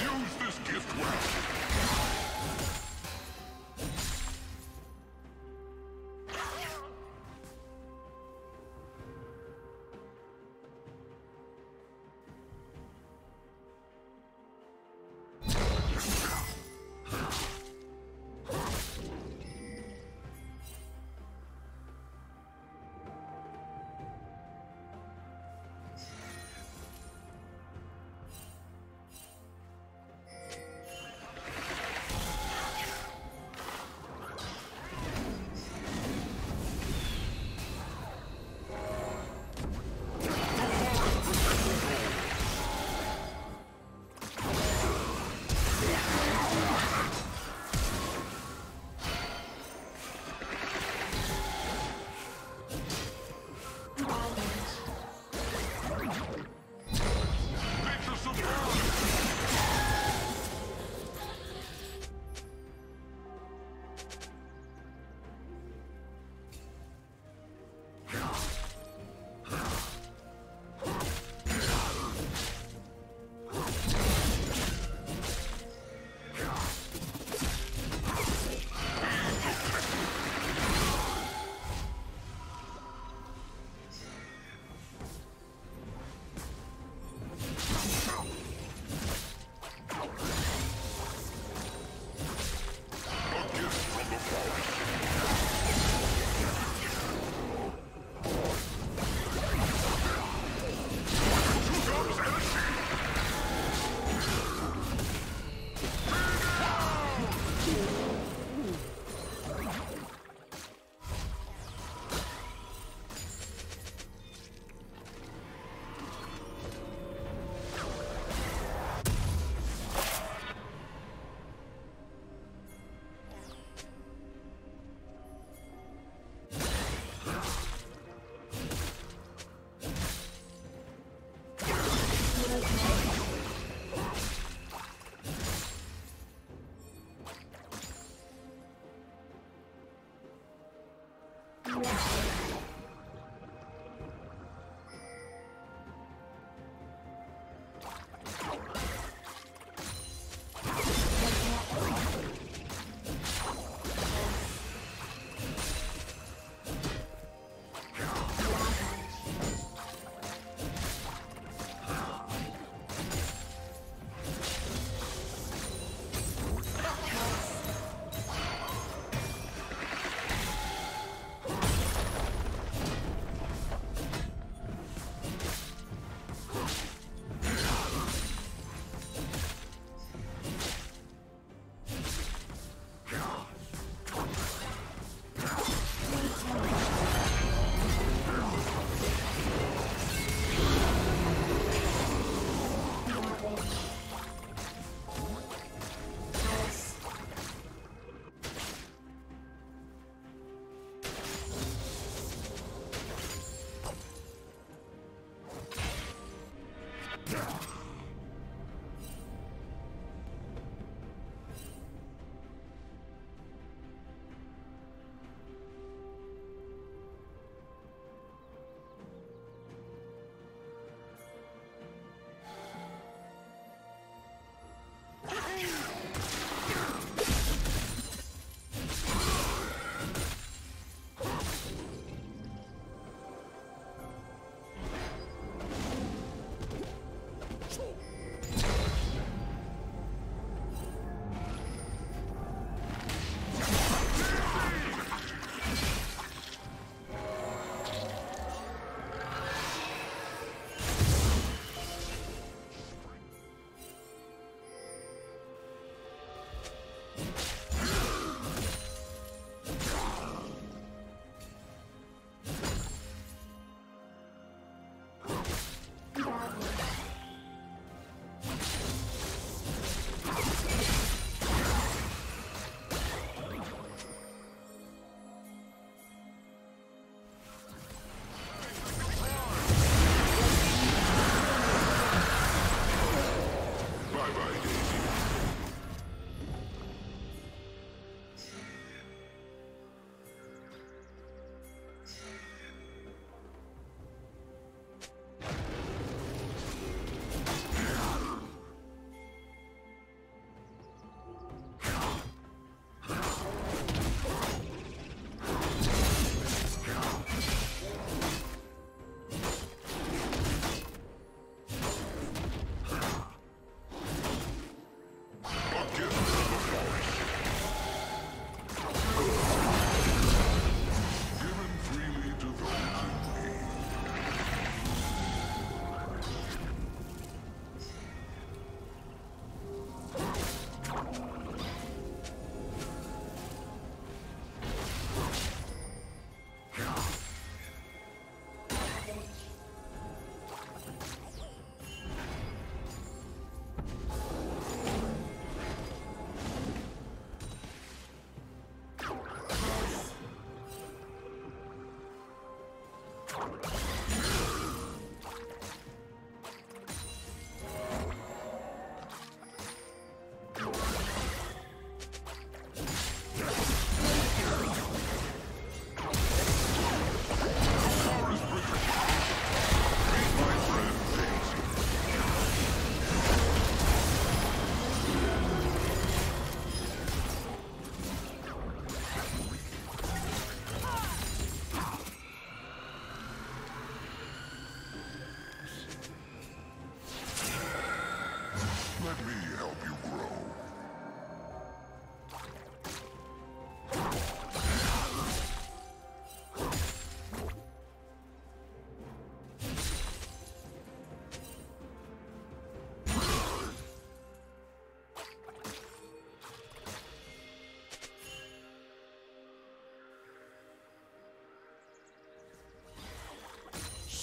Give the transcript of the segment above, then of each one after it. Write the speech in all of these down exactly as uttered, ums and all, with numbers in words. Use this gift well.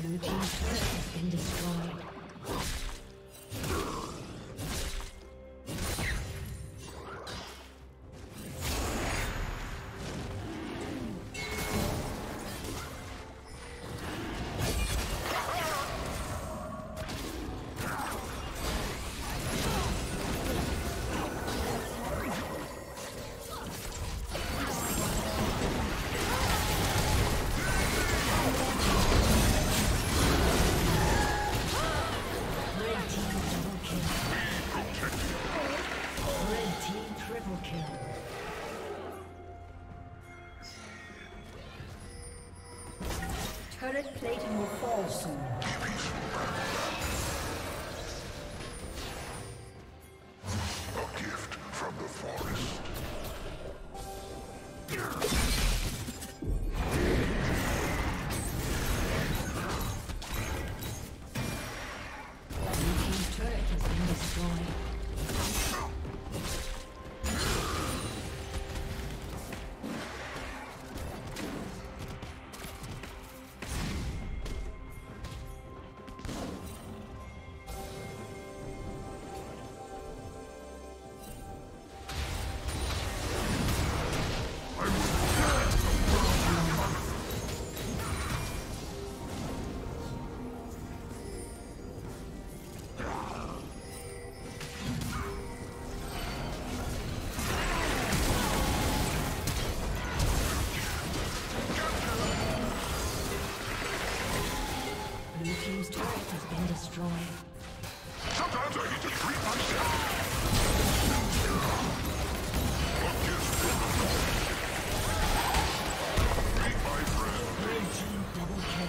Blue team's turret has been destroyed. Turret plating will fall soon. A gift from the forest. Blue team's turret has been destroyed. Sometimes I need to treat myself. Beat my friend. Blue team double kill.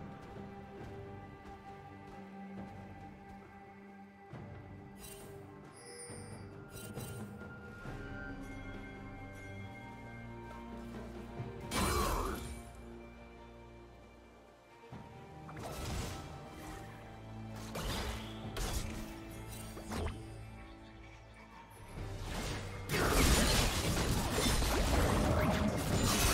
Team's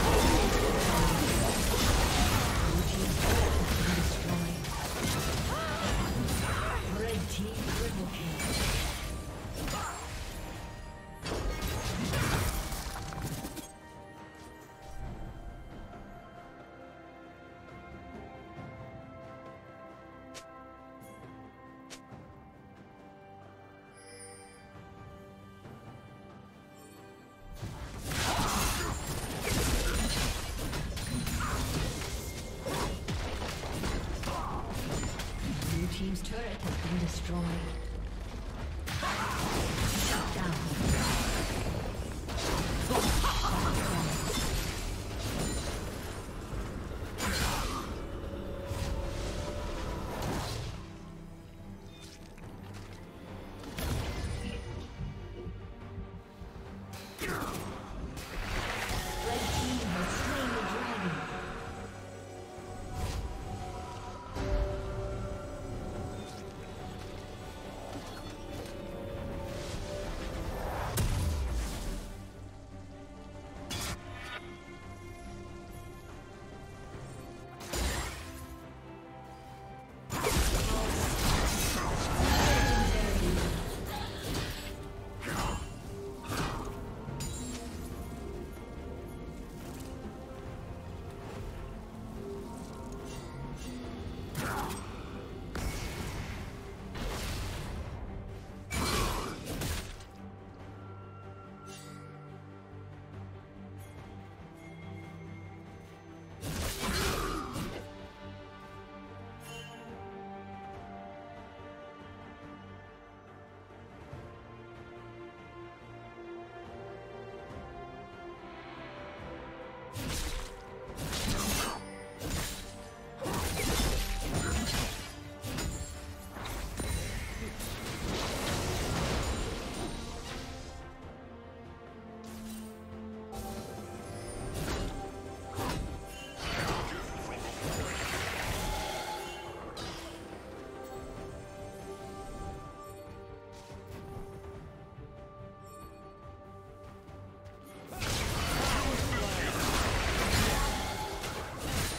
turret has been destroyed.